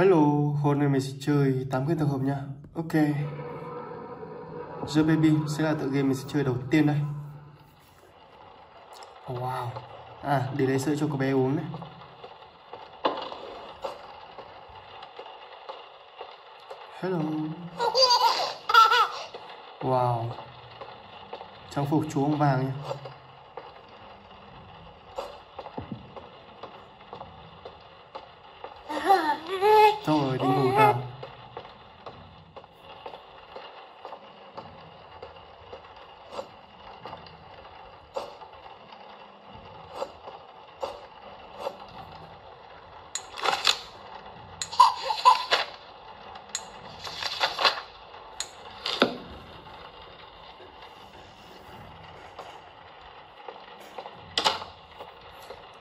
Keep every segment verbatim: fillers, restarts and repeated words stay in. Hello, hôm nay mình sẽ chơi tám cái tập hợp nhá. Ok, The Baby sẽ là tựa game mình sẽ chơi đầu tiên đây. Oh, wow. À, để lấy sữa cho cô bé uống đấy. Hello. Wow, trang phục chú ông vàng nhá. Thôi rồi, đi ngủ vào.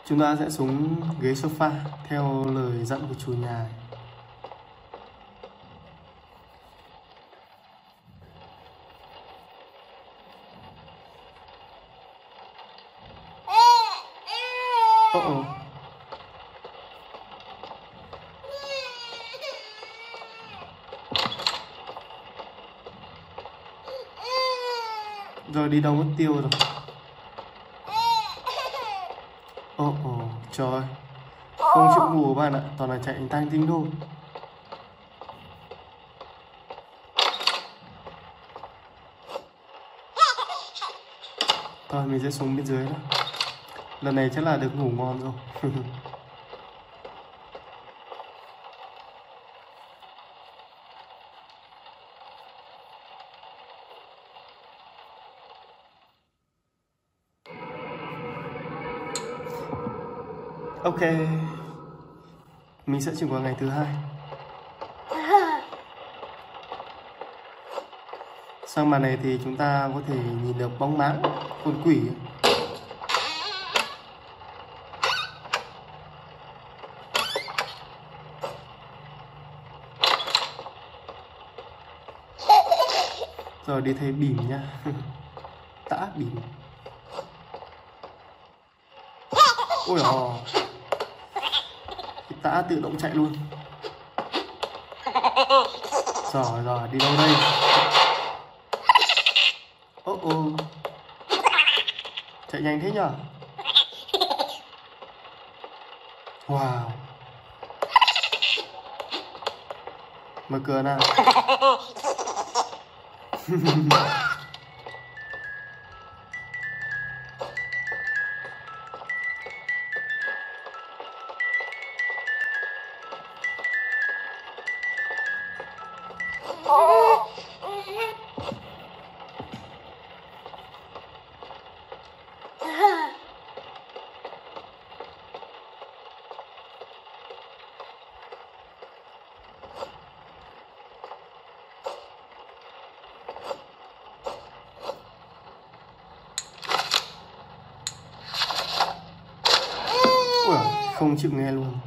Chúng ta sẽ xuống ghế sofa theo lời dặn của chủ nhà. Uh-oh. Rồi đi đâu mất tiêu rồi. Oh, oh, trời ơi. Không chịu ngủ bạn ạ, toàn là chạy tanh tinh thôi. Thôi mình sẽ xuống bên dưới đó. Lần này chắc là được ngủ ngon rồi. Ok, mình sẽ chuyển qua ngày thứ hai. Sang màn này thì chúng ta có thể nhìn được bóng máng con quỷ. Rồi đi thấy bỉm nha. Tã bỉm. Ôi hò, tã tự động chạy luôn. Rồi rồi, đi đâu đây? Ô oh, ô oh. Chạy nhanh thế nhở. Wow. Mở cửa nào. Không chịu nghe luôn.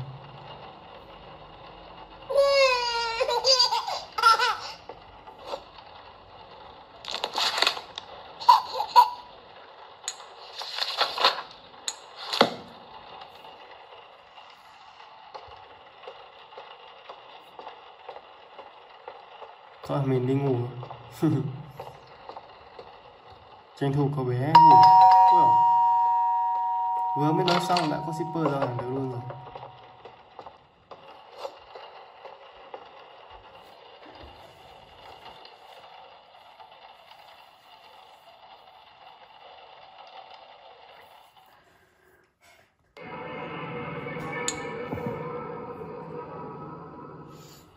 Thôi mình đi ngủ. Tranh thủ cậu bé ngủ. Vừa mới nói xong đã có shipper ra hàng được luôn rồi.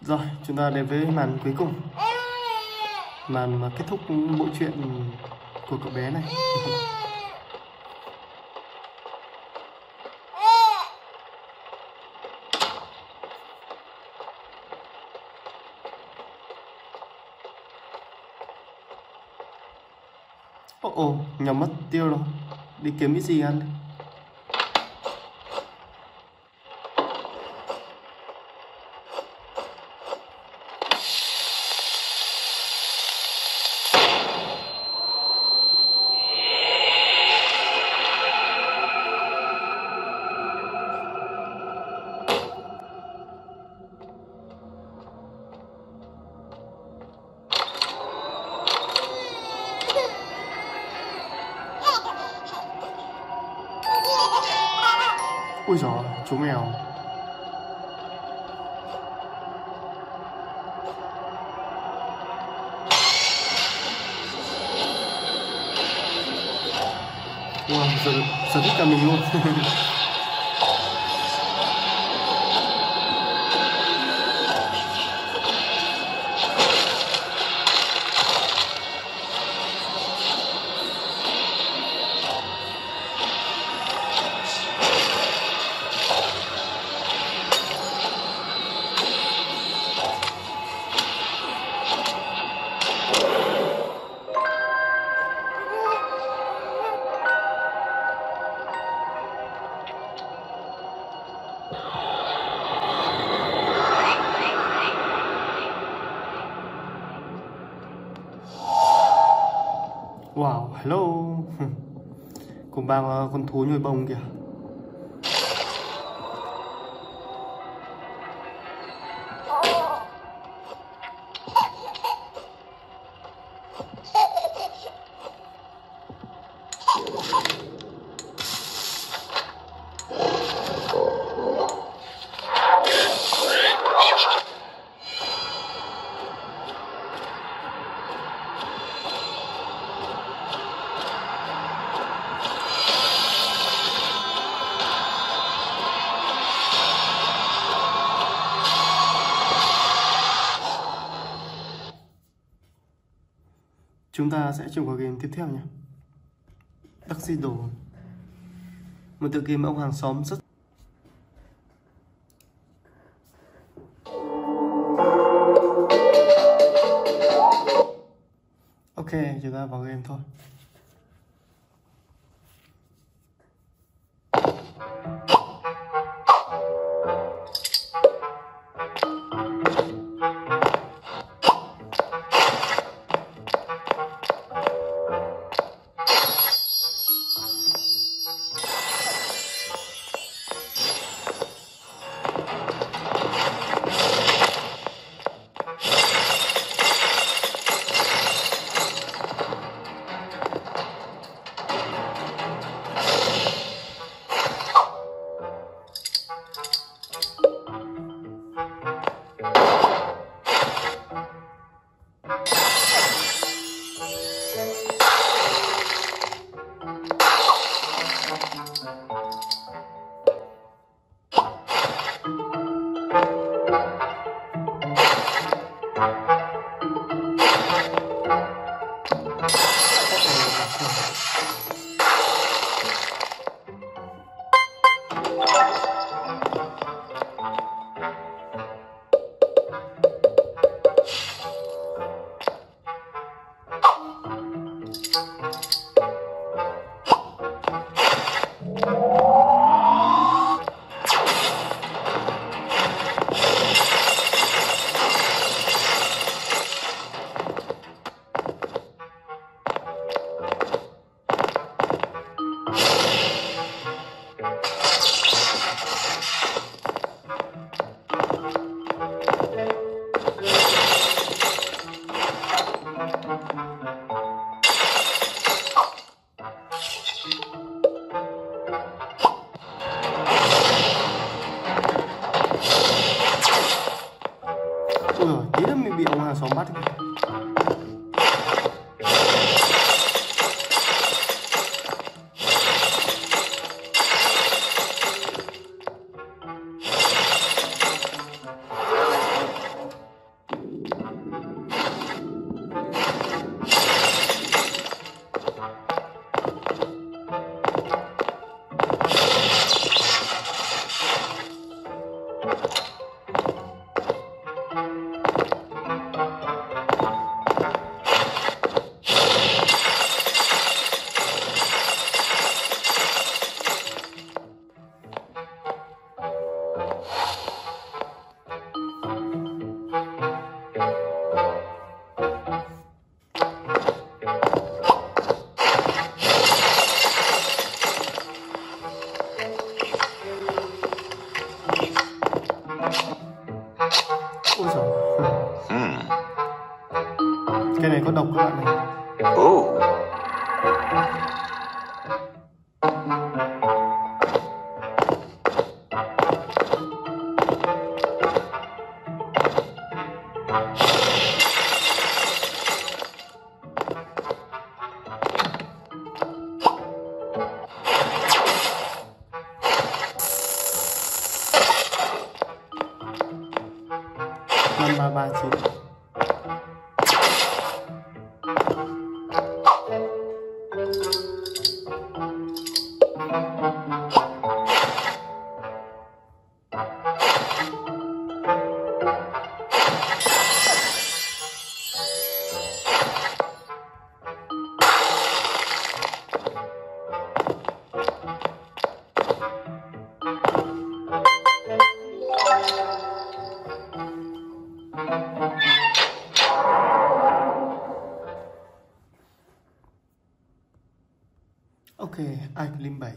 Rồi, chúng ta đến với màn cuối cùng. Màn mà kết thúc bộ truyện của cậu bé này. Ồ, oh, oh, nhỏ mất tiêu rồi. Đi kiếm cái gì ăn? 为啥？做咩啊？哇！實實啲革命咯〜Wow, hello. Cùng bà con thú nhồi bông kìa. Chúng ta sẽ chuyển qua game tiếp theo nhé. Taxi đổ. Một tựa game ông hàng xóm rất ok, chúng ta vào game thôi. Cái này có độc các bạn này. Oh. Okay, I clean by.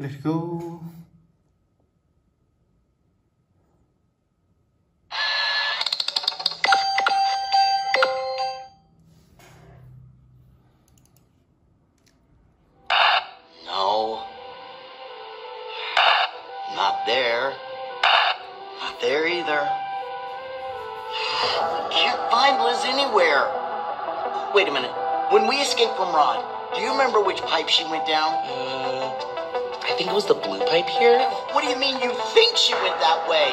Let's go. No. Not there. Not there either. Can't find Liz anywhere. Wait a minute. When we escaped from Rod, do you remember which pipe she went down? Mm, I think it was the blue pipe here. What do you mean you think she went that way?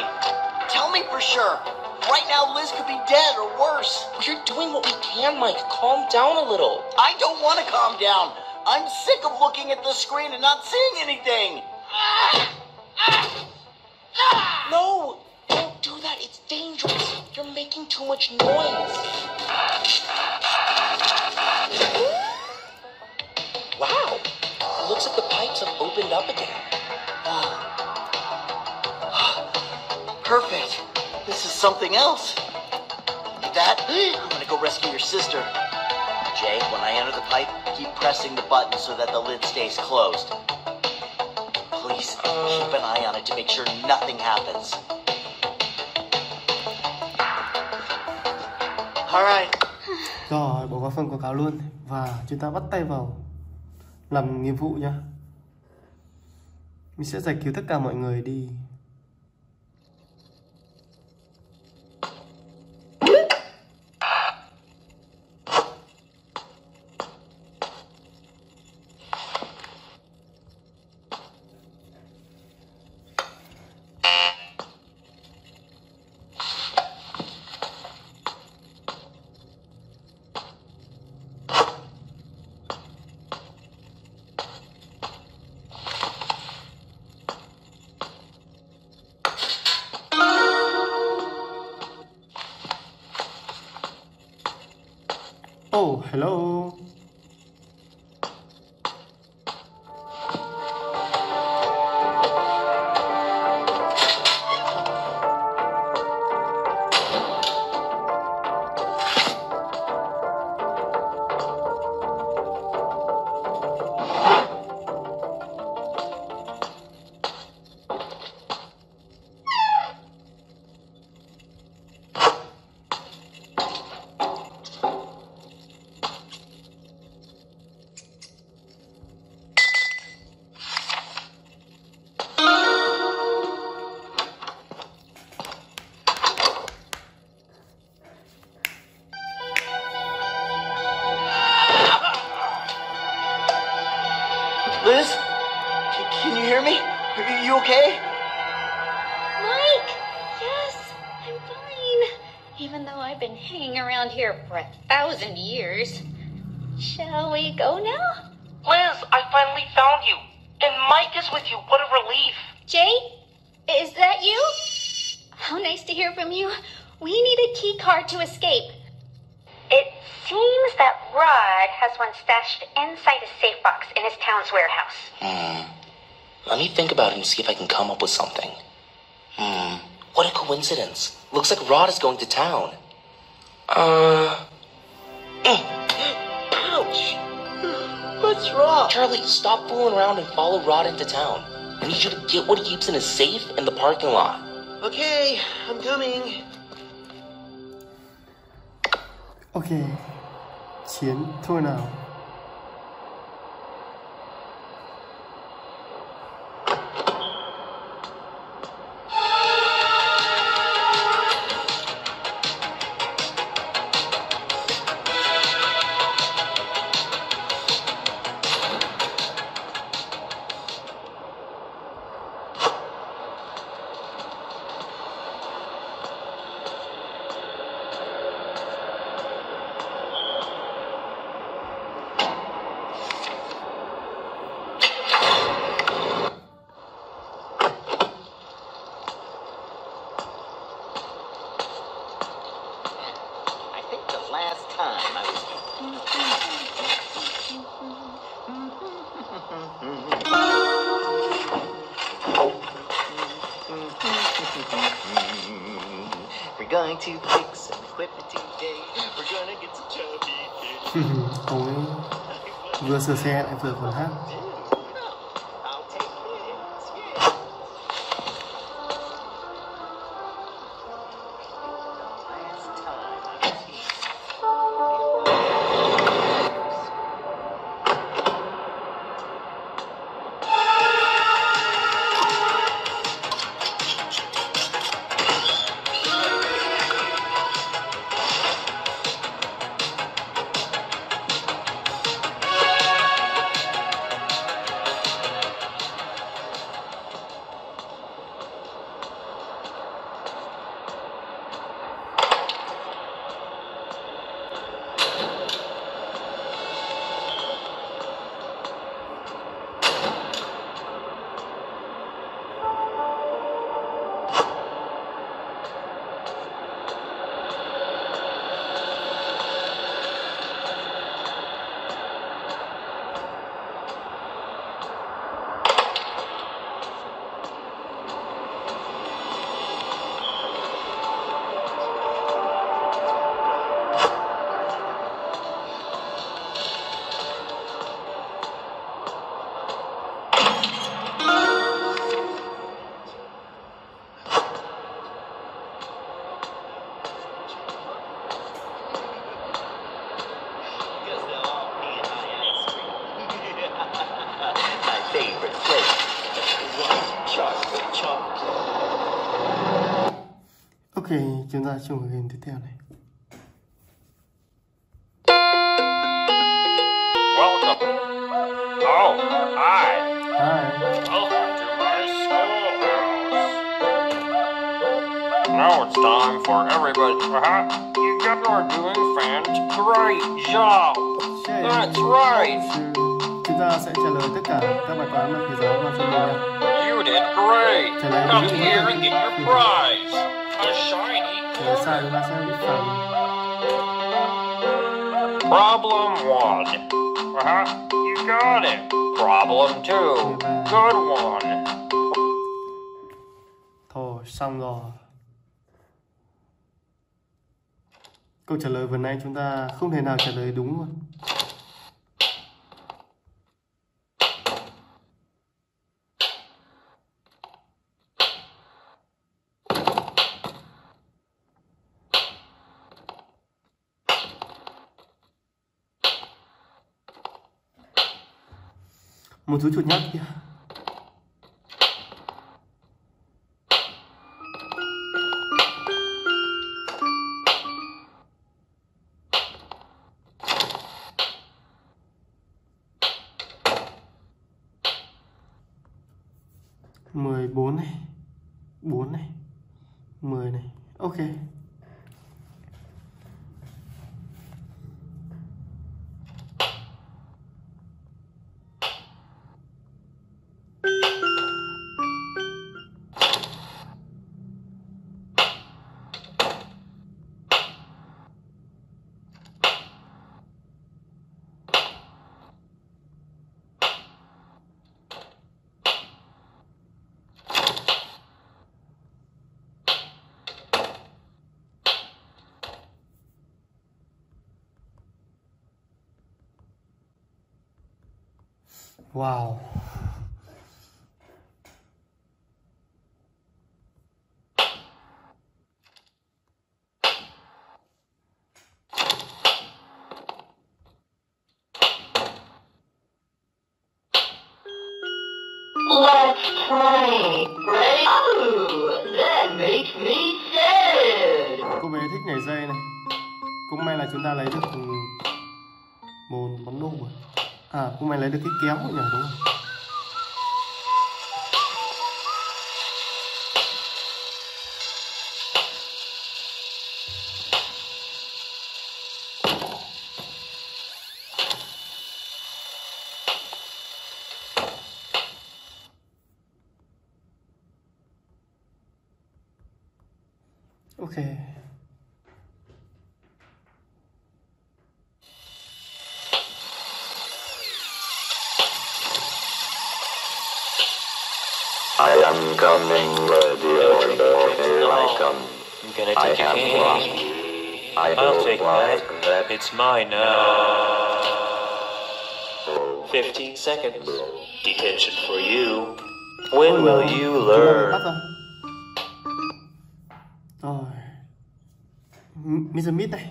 Tell me for sure. Right now, Liz could be dead or worse. We're doing what we can, Mike. Calm down a little. I don't want to calm down. I'm sick of looking at the screen and not seeing anything. No! Don't do that. It's dangerous. You're making too much noise. Wow. It looks like the pipes have opened up again. Oh. Perfect. This is something else. With that, I'm going to go rescue your sister. Jay, when I enter the pipe, keep pressing the button so that the lid stays closed. Please, keep an eye on it to make sure nothing happens. Alright. Rồi, bỏ qua phần quảng cáo luôn. Và chúng ta bắt tay vào làm nhiệm vụ nhá. Mình sẽ giải cứu tất cả mọi người đi. Oh, hello. Liz, can you hear me? Are you okay? Mike, yes, I'm fine. Even though I've been hanging around here for a thousand years. Shall we go now? Liz, I finally found you. And Mike is with you. What a relief. Jay, is that you? How nice to hear from you. We need a key card to escape. It seems that Rod has one stashed inside a safe box in his town's warehouse. Hmm. Let me think about it and see if I can come up with something. Hmm. What a coincidence. Looks like Rod is going to town. Uh... Ouch! What's wrong? Charlie, stop fooling around and follow Rod into town. I need you to get what he keeps in his safe in the parking lot. Okay, I'm coming. Ok, chiến thôi nào. buying toothpicks and equipment today. We're gonna get some chubby kids. Tối vừa sửa xe lại vừa còn hát. Ok, chúng ta chung một game tiếp theo này. Welcome. Oh, hi. Hi. Welcome to my schoolhouse. Now it's time for everybody. Uh-huh. You guys are doing fans. Great job. Okay. That's right. Chúng ta sẽ trả lời tất cả các bài toán mà thầy giáo và chuyên gia. You did great. Come here and get your prize. A shiny. Thế sao chúng ta sẽ biết phần. Problem one. Uh-huh. You got it. Problem two. Good one. Thôi xong rồi. Câu trả lời vừa nay chúng ta không thể nào trả lời đúng rồi. Một chú chuột nhắt kìa. Mười bốn này, bốn này, mười này. Ok. Wow. Let's play. Oh, that makes me sad. Cô bé thích nhảy dây này. Cũng may là chúng ta lấy được một món đồ rồi. À, cô mày lấy được cái kéo nhỉ, đúng không? Ok. I am coming, ready or like I'm I'm gonna take I it. I I'll take that. that. It's mine now. Fifteen seconds. Detention for you. When will you learn? Rồi. Mr. Mít này.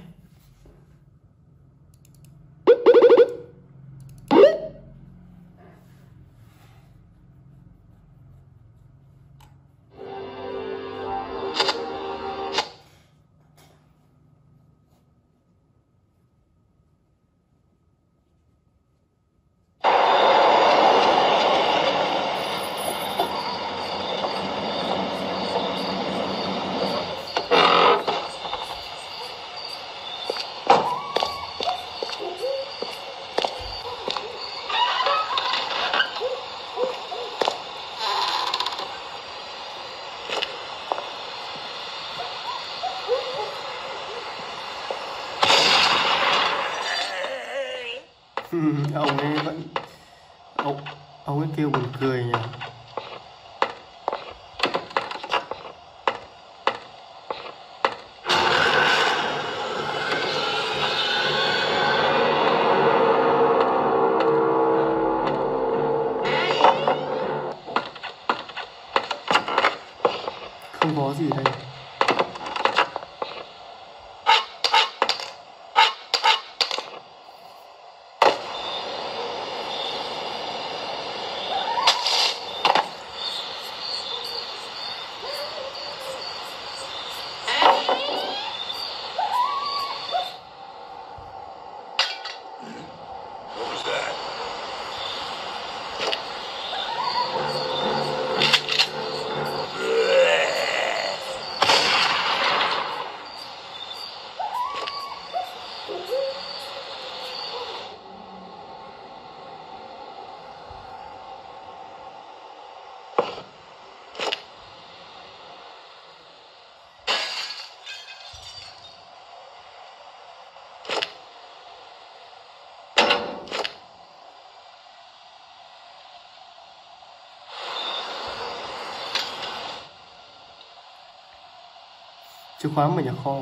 Ông ấy vẫn ông, ông ấy kêu buồn cười nhỉ. Không có gì đây. Chìa khóa mở nhà kho.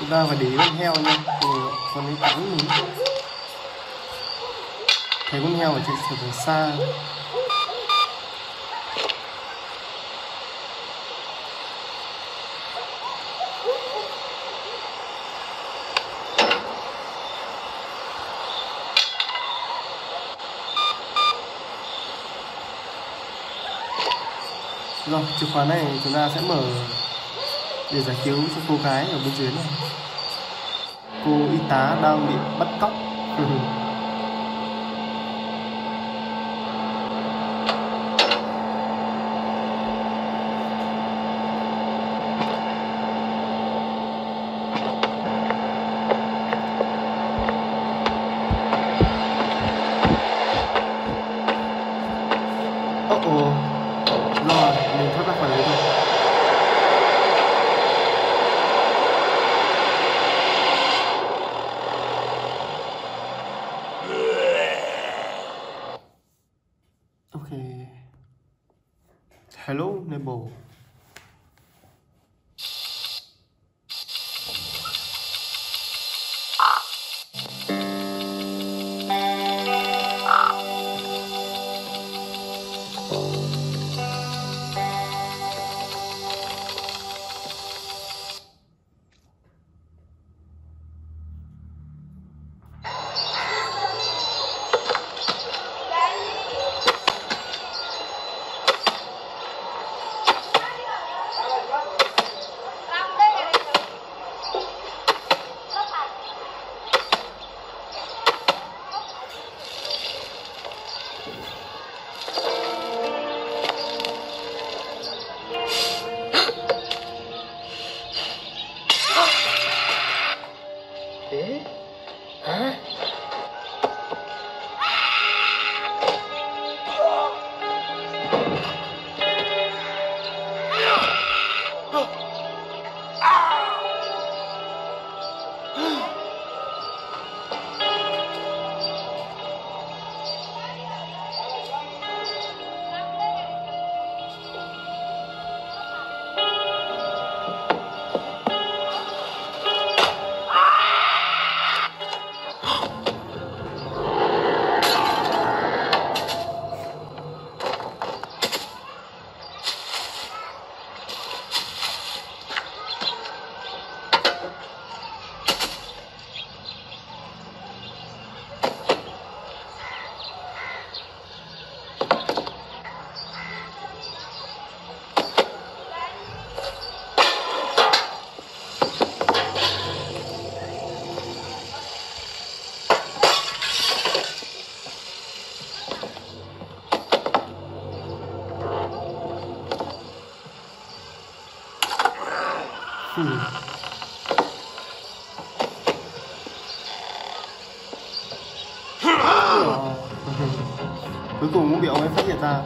Chúng ta phải để ý con heo nha, ừ, con ấy cắn mình. Thấy con heo ở trên sườn từ xa. Rồi, chìa khóa này chúng ta sẽ mở để giải cứu cho cô gái ở bên dưới này. Cô y tá đang bị bắt cóc. Hello Neighbor. Hãy subscribe cho kênh Hello Neighbor để không bỏ lỡ Hmm. Cuối cùng mũ biểu mới phát hiện ra.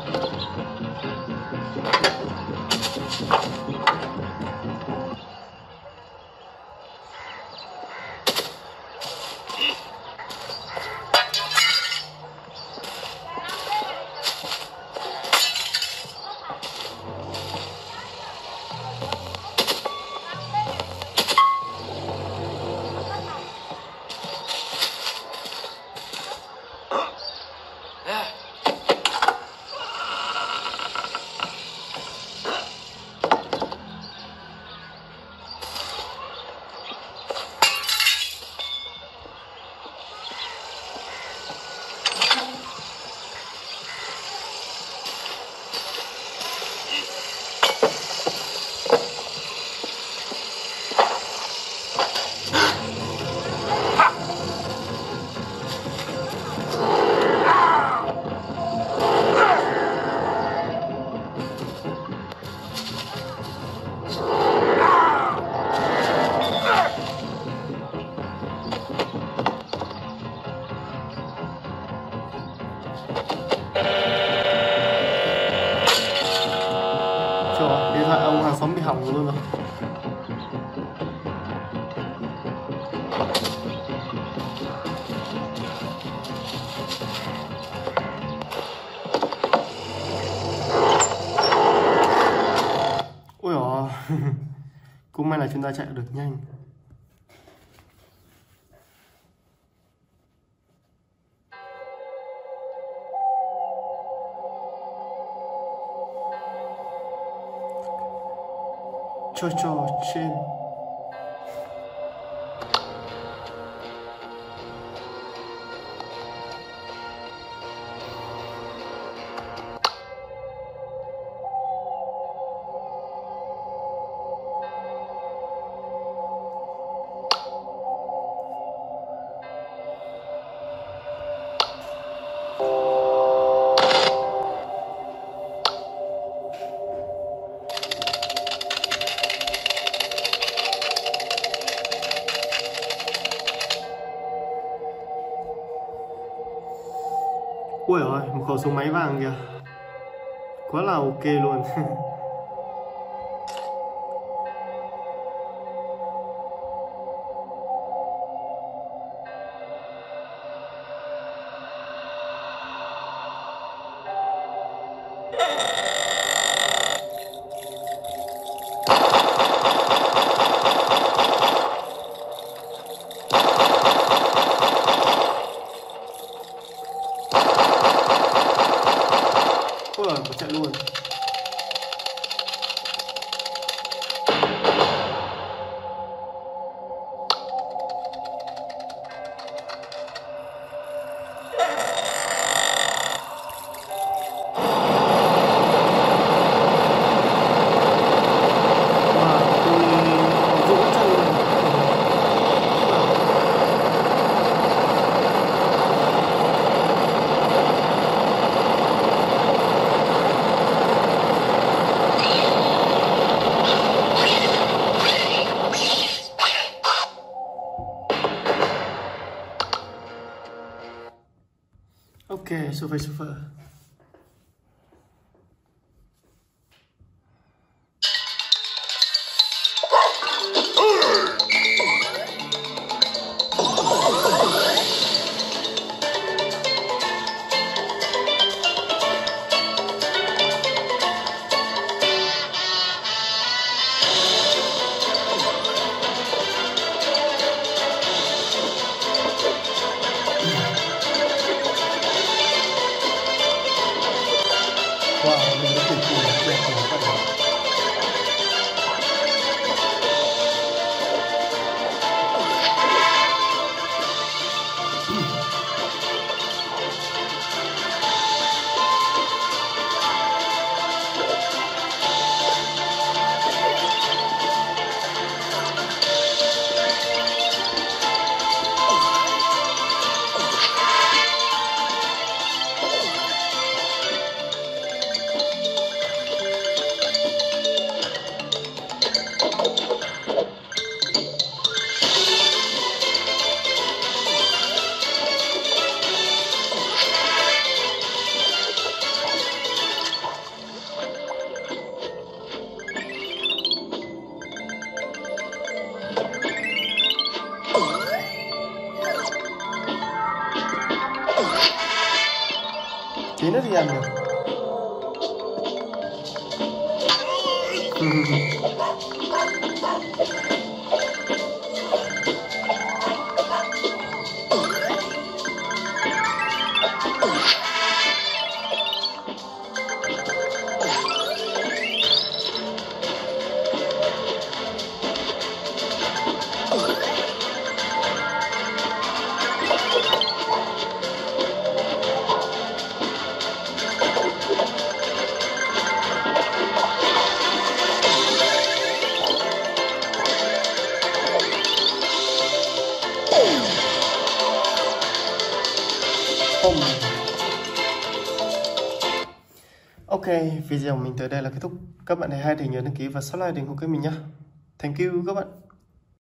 Ôi ồ, cũng may là chúng ta chạy được nhanh. Cho cho trên ôi ơi, một khẩu súng máy vàng kìa. Quá là ok luôn. Okay, so far, so far. Bener ya, Mbak? Ok, video mình tới đây là kết thúc. Các bạn thấy hay thì nhớ đăng ký và subscribe kênh của mình nhé. Thank you các bạn.